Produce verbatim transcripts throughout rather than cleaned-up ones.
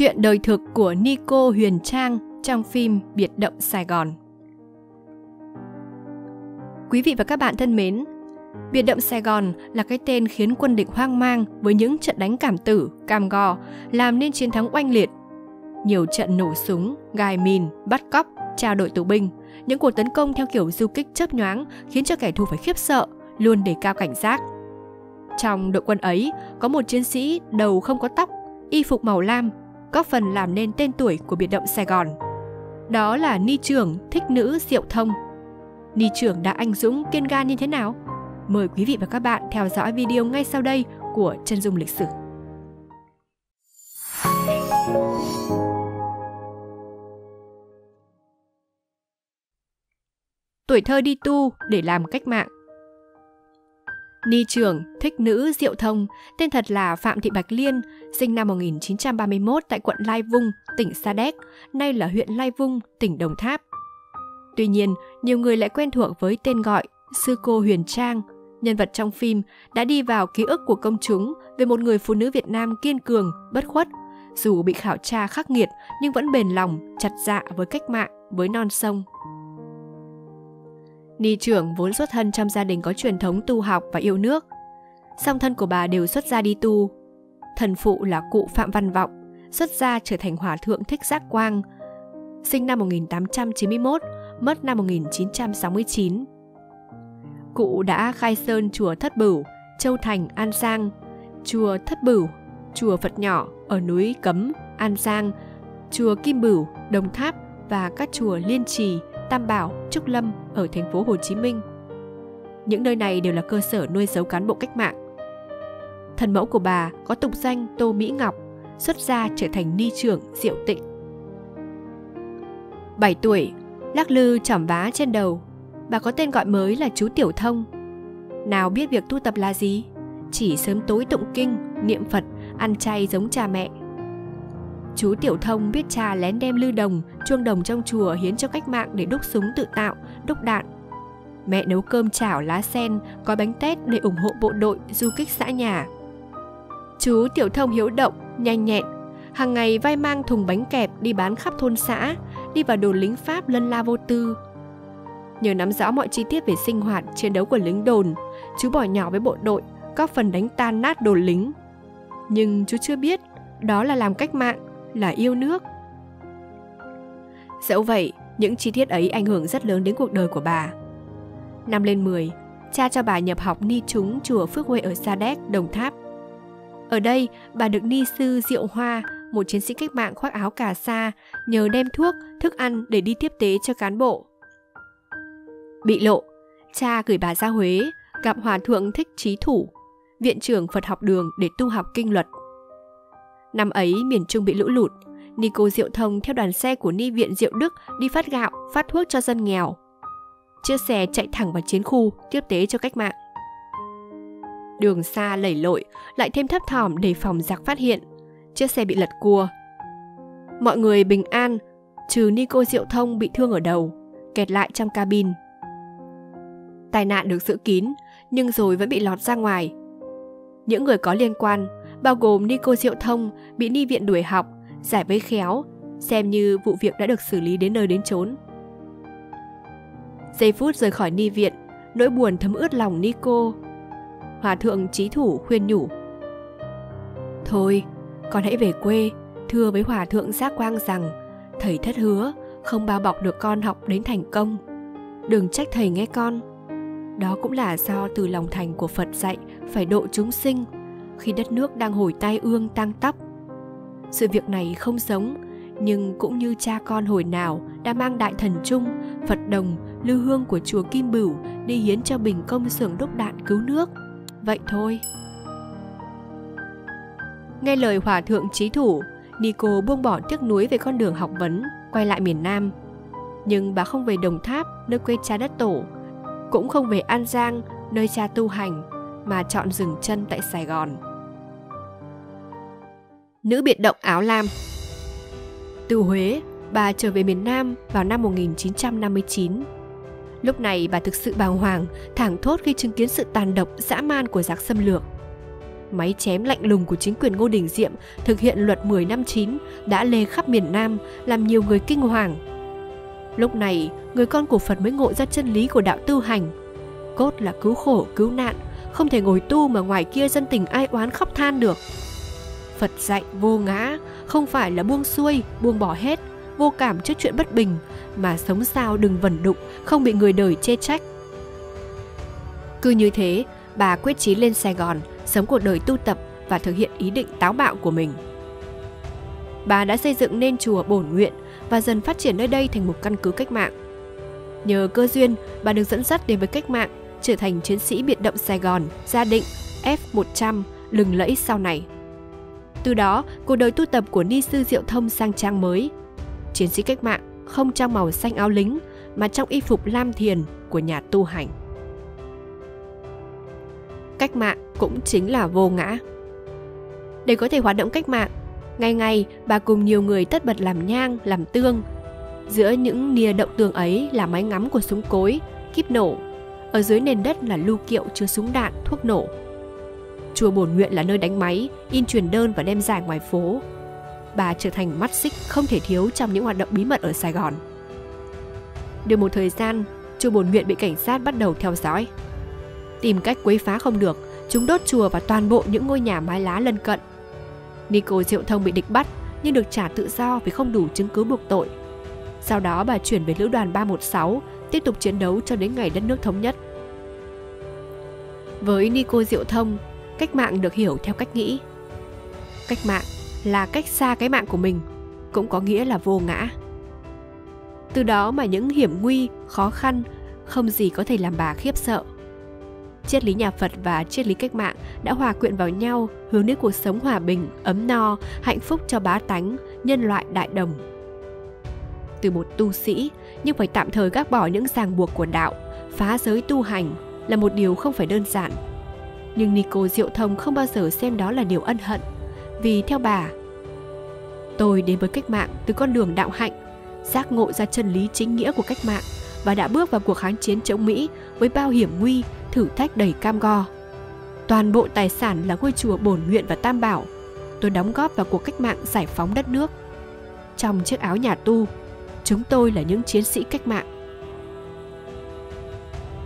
Chuyện đời thực của ni cô Huyền Trang trong phim Biệt động Sài Gòn. Quý vị và các bạn thân mến, Biệt động Sài Gòn là cái tên khiến quân địch hoang mang với những trận đánh cảm tử, cam go, làm nên chiến thắng oanh liệt. Nhiều trận nổ súng, gài mìn, bắt cóc, trao đổi tù binh, những cuộc tấn công theo kiểu du kích chớp nhoáng khiến cho kẻ thù phải khiếp sợ, luôn đề cao cảnh giác. Trong đội quân ấy có một chiến sĩ đầu không có tóc, y phục màu lam, góp phần làm nên tên tuổi của Biệt động Sài Gòn. Đó là ni trưởng Thích Nữ Diệu Thông. Ni trưởng đã anh dũng kiên gan như thế nào? Mời quý vị và các bạn theo dõi video ngay sau đây của Chân Dung Lịch Sử. Tuổi thơ đi tu để làm cách mạng. Ni trưởng Thích Nữ Diệu Thông, tên thật là Phạm Thị Bạch Liên, sinh năm một nghìn chín trăm ba mươi mốt tại quận Lai Vung, tỉnh Sa Đéc, nay là huyện Lai Vung, tỉnh Đồng Tháp. Tuy nhiên, nhiều người lại quen thuộc với tên gọi Sư cô Huyền Trang, nhân vật trong phim đã đi vào ký ức của công chúng về một người phụ nữ Việt Nam kiên cường, bất khuất, dù bị khảo tra khắc nghiệt nhưng vẫn bền lòng, chặt dạ với cách mạng, với non sông. Ni trưởng vốn xuất thân trong gia đình có truyền thống tu học và yêu nước. Song thân của bà đều xuất gia đi tu. Thần phụ là cụ Phạm Văn Vọng, xuất gia trở thành hòa thượng Thích Giác Quang, sinh năm một nghìn tám trăm chín mươi mốt, mất năm một nghìn chín trăm sáu mươi chín. Cụ đã khai sơn chùa Thất Bửu, Châu Thành, An Giang, chùa Thất Bửu, chùa Phật Nhỏ ở núi Cấm, An Giang, chùa Kim Bửu, Đồng Tháp và các chùa Liên Trì, Tam Bảo, Trúc Lâm ở thành phố Hồ Chí Minh. Những nơi này đều là cơ sở nuôi giấu cán bộ cách mạng. Thần mẫu của bà có tục danh Tô Mỹ Ngọc, xuất gia trở thành ni trưởng Diệu Tịnh. bảy tuổi, lắc lư chỏm vá trên đầu, bà có tên gọi mới là chú Tiểu Thông. Nào biết việc tu tập là gì, chỉ sớm tối tụng kinh, niệm Phật, ăn chay giống cha mẹ. Chú Tiểu Thông biết cha lén đem lư đồng, chuông đồng trong chùa hiến cho cách mạng để đúc súng tự tạo, đúc đạn. Mẹ nấu cơm chảo lá sen, gói bánh tét để ủng hộ bộ đội du kích xã nhà. Chú Tiểu Thông hiếu động, nhanh nhẹn, hàng ngày vai mang thùng bánh kẹp đi bán khắp thôn xã, đi vào đồn lính Pháp lân la vô tư. Nhờ nắm rõ mọi chi tiết về sinh hoạt, chiến đấu của lính đồn, chú bỏ nhỏ với bộ đội, góp phần đánh tan nát đồn lính. Nhưng chú chưa biết, đó là làm cách mạng, là yêu nước. Dẫu vậy, những chi tiết ấy ảnh hưởng rất lớn đến cuộc đời của bà. Năm lên mười, cha cho bà nhập học ni chúng chùa Phước Huệ ở Sa Đéc, Đồng Tháp. Ở đây, bà được ni sư Diệu Hoa, một chiến sĩ cách mạng khoác áo cà sa, nhờ đem thuốc, thức ăn để đi tiếp tế cho cán bộ. Bị lộ, cha gửi bà ra Huế, gặp hòa thượng Thích Trí Thủ, viện trưởng Phật học đường để tu học kinh luật. Năm ấy, miền Trung bị lũ lụt, ni cô Diệu Thông theo đoàn xe của ni viện Diệu Đức đi phát gạo, phát thuốc cho dân nghèo. Chiếc xe chạy thẳng vào chiến khu, tiếp tế cho cách mạng. Đường xa lầy lội, lại thêm thấp thỏm để phòng giặc phát hiện. Chiếc xe bị lật cua. Mọi người bình an, trừ ni cô Diệu Thông bị thương ở đầu, kẹt lại trong cabin. Tai nạn được giữ kín, nhưng rồi vẫn bị lọt ra ngoài. Những người có liên quan, bao gồm ni cô Diệu Thông, bị ni viện đuổi học, giải vây khéo, xem như vụ việc đã được xử lý đến nơi đến chốn. Giây phút rời khỏi ni viện, nỗi buồn thấm ướt lòng ni cô. Hòa thượng Trí Thủ khuyên nhủ: "Thôi, con hãy về quê, thưa với hòa thượng Giác Quang rằng thầy thất hứa không bao bọc được con học đến thành công. Đừng trách thầy nghe con. Đó cũng là do từ lòng thành của Phật dạy phải độ chúng sinh khi đất nước đang hồi tai ương tang tóc. Sự việc này không giống, nhưng cũng như cha con hồi nào đã mang đại thần chung, Phật đồng, lư hương của chùa Kim Bửu đi hiến cho bình công xưởng đúc đạn cứu nước. Vậy thôi." Nghe lời hòa thượng Trí Thủ, ni cô buông bỏ tiếc nuối về con đường học vấn, quay lại miền Nam. Nhưng bà không về Đồng Tháp, nơi quê cha đất tổ, cũng không về An Giang, nơi cha tu hành, mà chọn dừng chân tại Sài Gòn. Nữ biệt động áo lam. Từ Huế, bà trở về miền Nam vào năm một nghìn chín trăm năm mươi chín. Lúc này bà thực sự bàng hoàng, thảng thốt khi chứng kiến sự tàn độc dã man của giặc xâm lược. máy chém lạnh lùng của chính quyền Ngô Đình Diệm thực hiện luật mười năm chín đã lê khắp miền Nam, làm nhiều người kinh hoàng. Lúc này, người con của Phật mới ngộ ra chân lý của đạo tu hành. Cốt là cứu khổ, cứu nạn, không thể ngồi tu mà ngoài kia dân tình ai oán khóc than được. Phật dạy vô ngã, không phải là buông xuôi, buông bỏ hết, vô cảm trước chuyện bất bình, mà sống sao đừng vẩn đục, không bị người đời chê trách. Cứ như thế, bà quyết chí lên Sài Gòn, sống cuộc đời tu tập và thực hiện ý định táo bạo của mình. Bà đã xây dựng nên chùa Bổn Nguyện và dần phát triển nơi đây thành một căn cứ cách mạng. Nhờ cơ duyên, bà được dẫn dắt đến với cách mạng, trở thành chiến sĩ biệt động Sài Gòn, Gia Định, F một trăm, lừng lẫy sau này. Từ đó, cuộc đời tu tập của Ni sư Diệu Thông sang trang mới. Chiến sĩ cách mạng không trong màu xanh áo lính, mà trong y phục lam thiền của nhà tu hành. Cách mạng cũng chính là vô ngã. Để có thể hoạt động cách mạng, ngày ngày bà cùng nhiều người tất bật làm nhang, làm tương. Giữa những nia động tường ấy là máy ngắm của súng cối, kíp nổ. Ở dưới nền đất là lu kiệu chứa súng đạn, thuốc nổ. Chùa Bổn Nguyện là nơi đánh máy, in truyền đơn và đem giải ngoài phố. Bà trở thành mắt xích không thể thiếu trong những hoạt động bí mật ở Sài Gòn. Được một thời gian, chùa Bổn Nguyện bị cảnh sát bắt đầu theo dõi. Tìm cách quấy phá không được, chúng đốt chùa và toàn bộ những ngôi nhà mái lá lân cận. Ni cô Diệu Thông bị địch bắt nhưng được trả tự do vì không đủ chứng cứ buộc tội. Sau đó bà chuyển về lữ đoàn ba một sáu, tiếp tục chiến đấu cho đến ngày đất nước thống nhất. Với Ni cô Diệu Thông, cách mạng được hiểu theo cách nghĩ. Cách mạng là cách xa cái mạng của mình, cũng có nghĩa là vô ngã. Từ đó mà những hiểm nguy, khó khăn, không gì có thể làm bà khiếp sợ. Triết lý nhà Phật và triết lý cách mạng đã hòa quyện vào nhau, hướng đến cuộc sống hòa bình, ấm no, hạnh phúc cho bá tánh, nhân loại đại đồng. Từ một tu sĩ, nhưng phải tạm thời gác bỏ những ràng buộc của đạo, phá giới tu hành là một điều không phải đơn giản. Nhưng Ni cô Diệu Thông không bao giờ xem đó là điều ân hận, vì theo bà, tôi đến với cách mạng từ con đường đạo hạnh, giác ngộ ra chân lý chính nghĩa của cách mạng và đã bước vào cuộc kháng chiến chống Mỹ với bao hiểm nguy, thử thách đầy cam go. Toàn bộ tài sản là ngôi chùa Bổn Nguyện và Tam Bảo. Tôi đóng góp vào cuộc cách mạng giải phóng đất nước. Trong chiếc áo nhà tu, chúng tôi là những chiến sĩ cách mạng.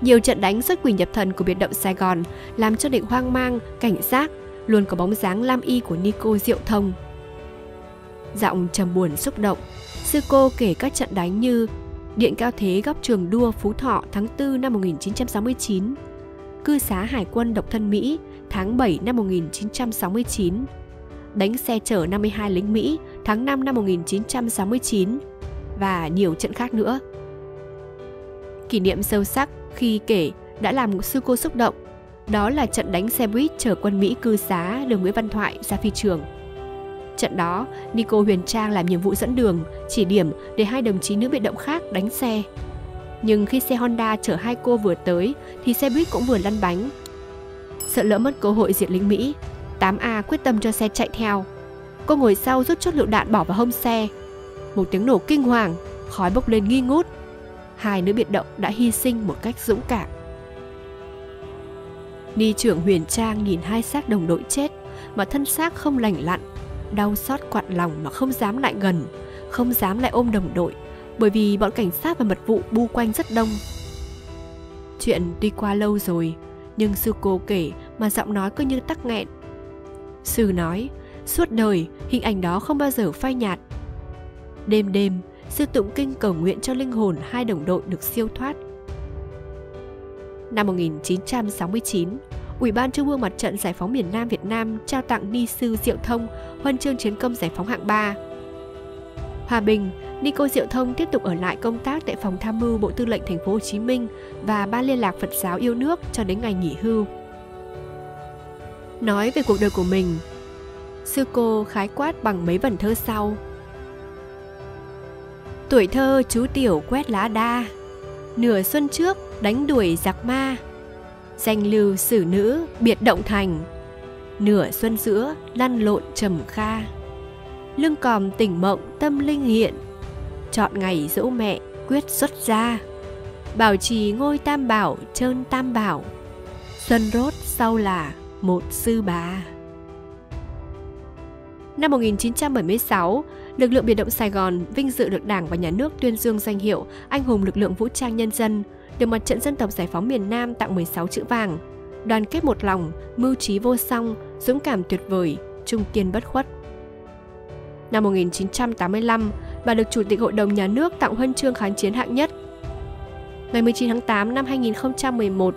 Nhiều trận đánh xuất quỷ nhập thần của biệt động Sài Gòn làm cho địch hoang mang, cảnh giác, luôn có bóng dáng lam y của Ni cô Diệu Thông. Giọng trầm buồn xúc động, sư cô kể các trận đánh như Điện Cao Thế góc Trường Đua, Phú Thọ tháng tư năm một nghìn chín trăm sáu mươi chín, cư xá Hải quân Độc Thân Mỹ tháng bảy năm một nghìn chín trăm sáu mươi chín, đánh xe chở năm mươi hai lính Mỹ tháng năm năm một nghìn chín trăm sáu mươi chín và nhiều trận khác nữa. Kỷ niệm sâu sắc khi kể đã làm sư cô xúc động, đó là trận đánh xe buýt chở quân Mỹ cư xá đường Nguyễn Văn Thoại ra phi trường. Trận đó, Ni cô Huyền Trang làm nhiệm vụ dẫn đường, chỉ điểm để hai đồng chí nữ biệt động khác đánh xe. Nhưng khi xe Honda chở hai cô vừa tới thì xe buýt cũng vừa lăn bánh. Sợ lỡ mất cơ hội diệt lính Mỹ, tám A quyết tâm cho xe chạy theo. Cô ngồi sau rút chốt lựu đạn bỏ vào hông xe. Một tiếng nổ kinh hoàng, khói bốc lên nghi ngút. Hai nữ biệt động đã hy sinh một cách dũng cảm. Ni trưởng Huyền Trang nhìn hai xác đồng đội chết mà thân xác không lành lặn, đau xót quặn lòng mà không dám lại gần, không dám lại ôm đồng đội, bởi vì bọn cảnh sát và mật vụ bu quanh rất đông. Chuyện tuy qua lâu rồi, nhưng sư cô kể mà giọng nói cứ như tắc nghẹn. Sư nói, suốt đời hình ảnh đó không bao giờ phai nhạt. Đêm đêm, sư tụng kinh cầu nguyện cho linh hồn hai đồng đội được siêu thoát. Năm một nghìn chín trăm sáu mươi chín, Ủy ban Trung ương Mặt trận Giải phóng miền Nam Việt Nam trao tặng Ni sư Diệu Thông huân chương chiến công giải phóng hạng ba. Hòa bình, Ni cô Diệu Thông tiếp tục ở lại công tác tại phòng tham mưu Bộ Tư lệnh Thành phố Hồ Chí Minh và Ban liên lạc Phật giáo yêu nước cho đến ngày nghỉ hưu. Nói về cuộc đời của mình, sư cô khái quát bằng mấy vần thơ sau: tuổi thơ chú tiểu quét lá đa, nửa xuân trước đánh đuổi giặc ma. Danh lưu sử nữ biệt động thành, nửa xuân giữa lăn lộn trầm kha. Lưng còm tỉnh mộng tâm linh hiện, chọn ngày dỗ mẹ quyết xuất gia. Bảo trì ngôi Tam Bảo trơn Tam Bảo, xuân rốt sau là một sư bà. Năm một nghìn chín trăm bảy mươi sáu, lực lượng biệt động Sài Gòn vinh dự được Đảng và Nhà nước tuyên dương danh hiệu Anh hùng lực lượng vũ trang nhân dân, được Mặt trận Dân tộc Giải phóng miền Nam tặng mười sáu chữ vàng: đoàn kết một lòng, mưu trí vô song, dũng cảm tuyệt vời, trung kiên bất khuất. Năm một nghìn chín trăm tám mươi lăm, bà được Chủ tịch Hội đồng Nhà nước tặng huân chương kháng chiến hạng nhất. Ngày mười chín tháng tám năm hai nghìn không trăm mười một,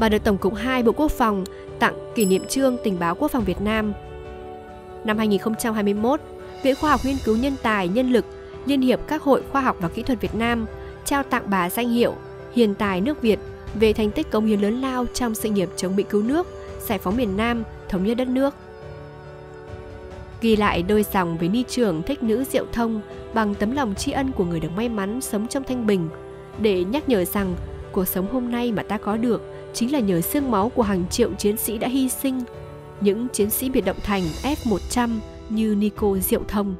bà được Tổng cục hai Bộ Quốc phòng tặng kỷ niệm chương Tình báo Quốc phòng Việt Nam. Năm hai nghìn không trăm hai mươi mốt, Viện Khoa học Nghiên cứu Nhân tài, Nhân lực, Liên hiệp các hội khoa học và kỹ thuật Việt Nam trao tặng bà danh hiệu Hiền tài nước Việt về thành tích cống hiến lớn lao trong sự nghiệp chống Mỹ cứu nước, giải phóng miền Nam, thống nhất đất nước. Ghi lại đôi dòng về Ni trưởng Thích Nữ Diệu Thông bằng tấm lòng tri ân của người được may mắn sống trong thanh bình, để nhắc nhở rằng cuộc sống hôm nay mà ta có được chính là nhờ xương máu của hàng triệu chiến sĩ đã hy sinh, những chiến sĩ biệt động thành F một trăm như Ni cô Diệu Thông.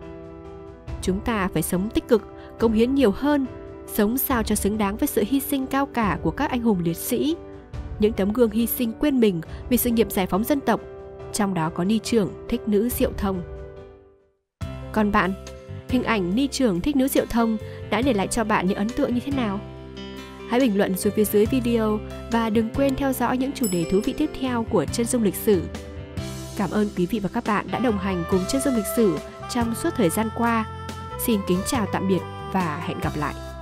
Chúng ta phải sống tích cực, cống hiến nhiều hơn, sống sao cho xứng đáng với sự hy sinh cao cả của các anh hùng liệt sĩ, những tấm gương hy sinh quên mình vì sự nghiệp giải phóng dân tộc, trong đó có Ni trưởng Thích Nữ Diệu Thông. Còn bạn, hình ảnh Ni trưởng Thích Nữ Diệu Thông đã để lại cho bạn những ấn tượng như thế nào? Hãy bình luận xuống phía dưới video và đừng quên theo dõi những chủ đề thú vị tiếp theo của Chân Dung Lịch Sử. Cảm ơn quý vị và các bạn đã đồng hành cùng Chân Dung Lịch Sử trong suốt thời gian qua. Xin kính chào tạm biệt và hẹn gặp lại!